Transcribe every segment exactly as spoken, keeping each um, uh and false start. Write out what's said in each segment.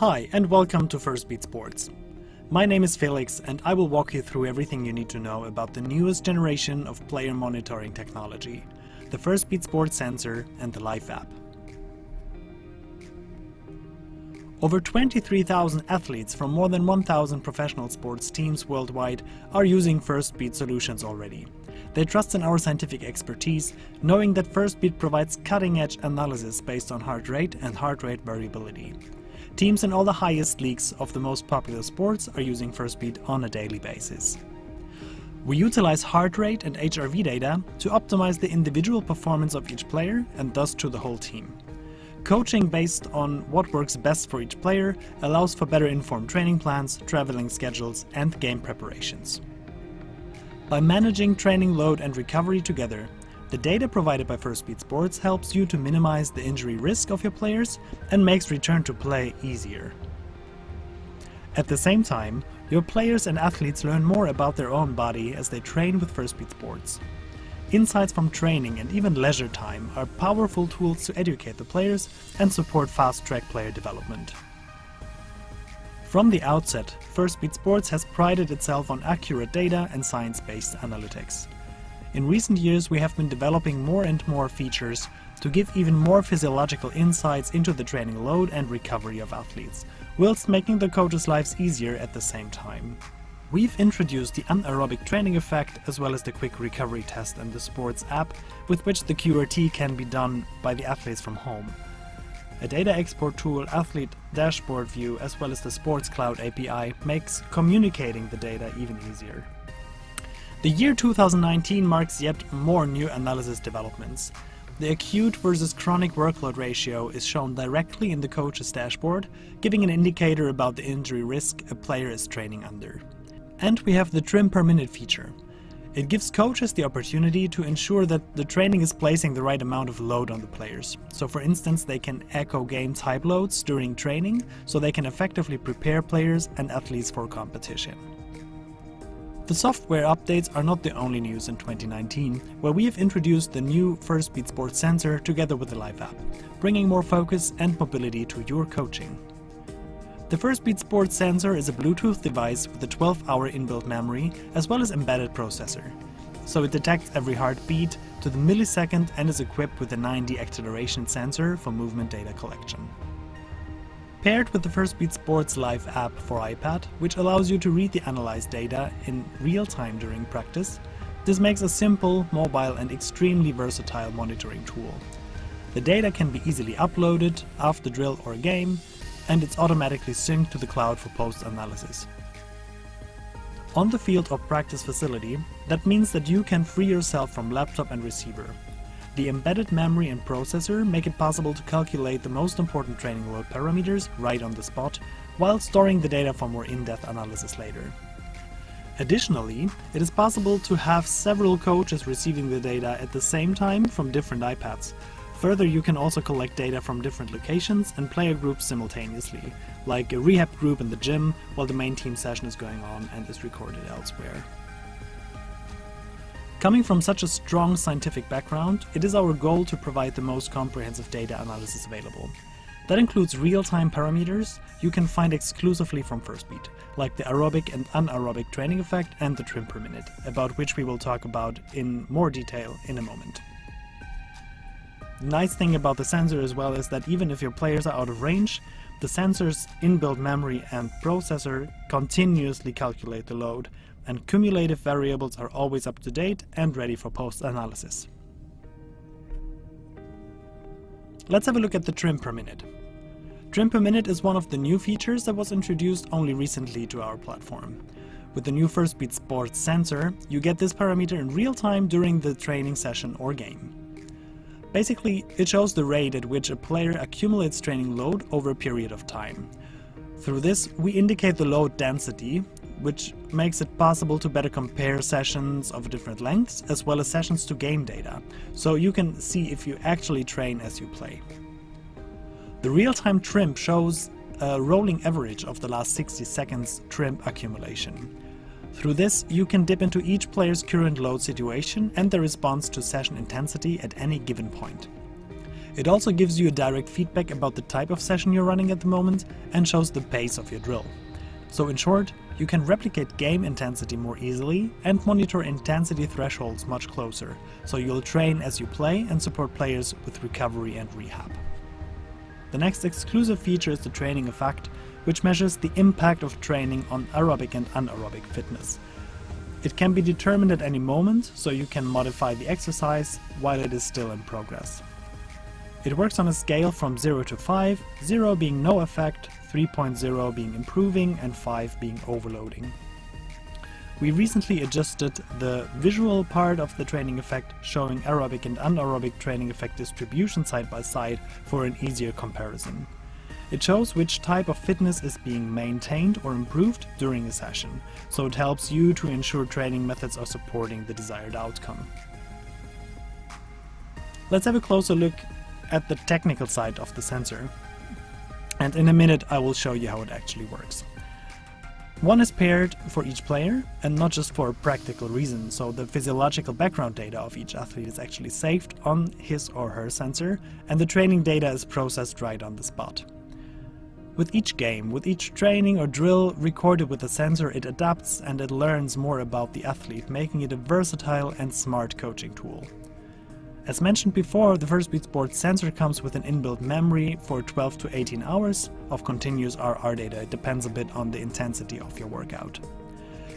Hi and welcome to Firstbeat Sports. My name is Felix and I will walk you through everything you need to know about the newest generation of player monitoring technology, the Firstbeat Sports Sensor and the Live app. Over twenty-three thousand athletes from more than one thousand professional sports teams worldwide are using Firstbeat solutions already. They trust in our scientific expertise, knowing that Firstbeat provides cutting-edge analysis based on heart rate and heart rate variability. Teams in all the highest leagues of the most popular sports are using Firstbeat on a daily basis. We utilize heart rate and H R V data to optimize the individual performance of each player and thus to the whole team. Coaching based on what works best for each player allows for better informed training plans, traveling schedules, and game preparations. By managing training load and recovery together, the data provided by Firstbeat Sports helps you to minimize the injury risk of your players and makes return to play easier. At the same time, your players and athletes learn more about their own body as they train with Firstbeat Sports. Insights from training and even leisure time are powerful tools to educate the players and support fast-track player development. From the outset, Firstbeat Sports has prided itself on accurate data and science-based analytics. In recent years, we have been developing more and more features to give even more physiological insights into the training load and recovery of athletes, whilst making the coaches' lives easier at the same time. We've introduced the anaerobic training effect as well as the quick recovery test and the sports app, with which the Q R T can be done by the athletes from home. A data export tool, Athlete Dashboard View, as well as the Sports Cloud A P I makes communicating the data even easier. The year two thousand nineteen marks yet more new analysis developments. The acute versus chronic workload ratio is shown directly in the coach's dashboard, giving an indicator about the injury risk a player is training under. And we have the trim per minute feature. It gives coaches the opportunity to ensure that the training is placing the right amount of load on the players. So for instance, they can echo game type loads during training, so they can effectively prepare players and athletes for competition. The software updates are not the only news in twenty nineteen, where we have introduced the new Firstbeat Sports Sensor together with the Live app, bringing more focus and mobility to your coaching. The Firstbeat Sports Sensor is a Bluetooth device with a twelve hour inbuilt memory as well as embedded processor. So it detects every heartbeat to the millisecond and is equipped with a nine D acceleration sensor for movement data collection. Paired with the Firstbeat Sports Live app for iPad, which allows you to read the analyzed data in real time during practice, this makes a simple, mobile and extremely versatile monitoring tool. The data can be easily uploaded after drill or game, and it's automatically synced to the cloud for post-analysis. On the field or practice facility, that means that you can free yourself from laptop and receiver. The embedded memory and processor make it possible to calculate the most important training load parameters right on the spot, while storing the data for more in-depth analysis later. Additionally, it is possible to have several coaches receiving the data at the same time from different iPads. Further, you can also collect data from different locations and player groups simultaneously, like a rehab group in the gym while the main team session is going on and is recorded elsewhere. Coming from such a strong scientific background, it is our goal to provide the most comprehensive data analysis available. That includes real-time parameters you can find exclusively from Firstbeat, like the aerobic and anaerobic training effect and the trim per minute, about which we will talk about in more detail in a moment. The nice thing about the sensor as well is that even if your players are out of range, the sensor's inbuilt memory and processor continuously calculate the load, and cumulative variables are always up to date and ready for post-analysis. Let's have a look at the trim per minute. Trim per minute is one of the new features that was introduced only recently to our platform. With the new Firstbeat Sports Sensor, you get this parameter in real time during the training session or game. Basically, it shows the rate at which a player accumulates training load over a period of time. Through this, we indicate the load density, which makes it possible to better compare sessions of different lengths as well as sessions to game data, so you can see if you actually train as you play. The real-time trimp shows a rolling average of the last sixty seconds trimp accumulation. Through this, you can dip into each player's current load situation and their response to session intensity at any given point. It also gives you a direct feedback about the type of session you're running at the moment and shows the pace of your drill. So in short, you can replicate game intensity more easily and monitor intensity thresholds much closer, so you'll train as you play and support players with recovery and rehab. The next exclusive feature is the training effect, which measures the impact of training on aerobic and anaerobic fitness. It can be determined at any moment, so you can modify the exercise while it is still in progress. It works on a scale from zero to five, zero being no effect, three point zero being improving and five being overloading. We recently adjusted the visual part of the training effect, showing aerobic and anaerobic training effect distribution side by side for an easier comparison. It shows which type of fitness is being maintained or improved during a session, so it helps you to ensure training methods are supporting the desired outcome. Let's have a closer look at the technical side of the sensor, and in a minute I will show you how it actually works. One is paired for each player, and not just for a practical reason, so the physiological background data of each athlete is actually saved on his or her sensor, and the training data is processed right on the spot. With each game, with each training or drill recorded with the sensor, it adapts and it learns more about the athlete, making it a versatile and smart coaching tool. As mentioned before, the Firstbeat Sports Sensor comes with an inbuilt memory for twelve to eighteen hours of continuous R R data. It depends a bit on the intensity of your workout.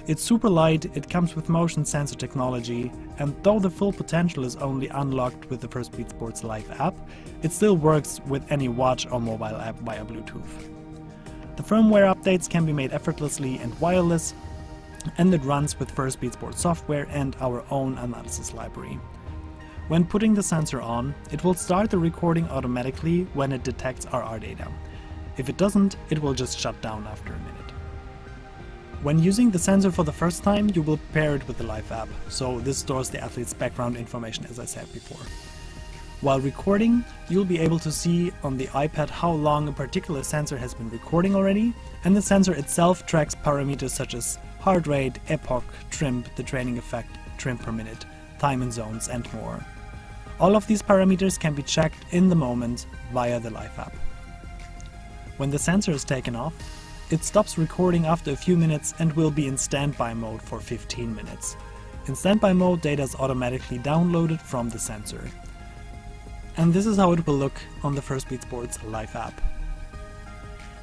It's super light, it comes with motion sensor technology, and though the full potential is only unlocked with the Firstbeat Sports Live app, it still works with any watch or mobile app via Bluetooth. The firmware updates can be made effortlessly and wireless, and it runs with Firstbeat Sports software and our own analysis library. When putting the sensor on, it will start the recording automatically when it detects R R data. If it doesn't, it will just shut down after a minute. When using the sensor for the first time, you will pair it with the Live app, so this stores the athlete's background information as I said before. While recording, you'll be able to see on the iPad how long a particular sensor has been recording already, and the sensor itself tracks parameters such as heart rate, epoch, trimp, the training effect, trim per minute, time and zones, and more. All of these parameters can be checked in the moment via the Live app. When the sensor is taken off, it stops recording after a few minutes and will be in standby mode for fifteen minutes. In standby mode, data is automatically downloaded from the sensor. And this is how it will look on the Firstbeat Sports Live app.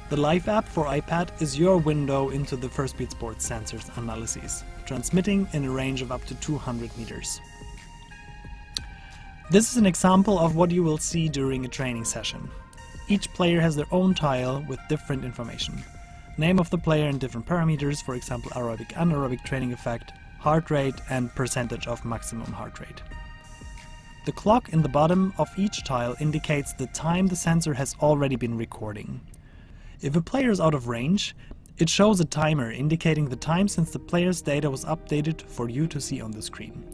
The Live app for iPad is your window into the Firstbeat Sports sensor's analyses, transmitting in a range of up to two hundred meters. This is an example of what you will see during a training session. Each player has their own tile with different information. Name of the player and different parameters, for example aerobic, anaerobic training effect, heart rate and percentage of maximum heart rate. The clock in the bottom of each tile indicates the time the sensor has already been recording. If a player is out of range, it shows a timer indicating the time since the player's data was updated for you to see on the screen.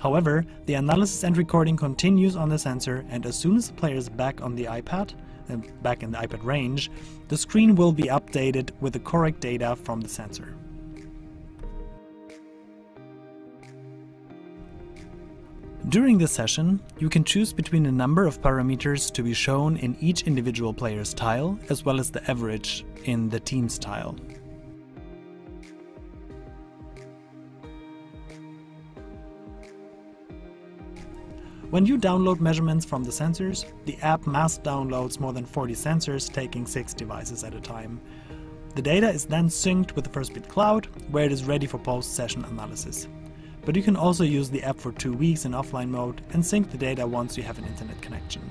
However, the analysis and recording continues on the sensor, and as soon as the player is back on the iPad, and back in the iPad range, the screen will be updated with the correct data from the sensor. During this session, you can choose between a number of parameters to be shown in each individual player's tile, as well as the average in the team's tile. When you download measurements from the sensors, the app mass downloads more than forty sensors, taking six devices at a time. The data is then synced with the Firstbeat Cloud, where it is ready for post-session analysis. But you can also use the app for two weeks in offline mode and sync the data once you have an internet connection.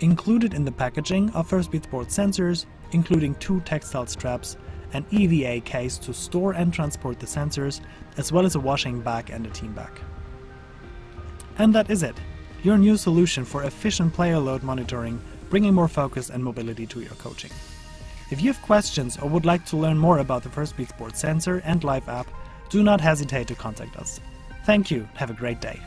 Included in the packaging are Firstbeat Sports sensors, including two textile straps, an E V A case to store and transport the sensors, as well as a washing bag and a team bag. And that is it, your new solution for efficient player load monitoring, bringing more focus and mobility to your coaching. If you have questions or would like to learn more about the Firstbeat Sports Sensor and Live app, do not hesitate to contact us. Thank you, have a great day.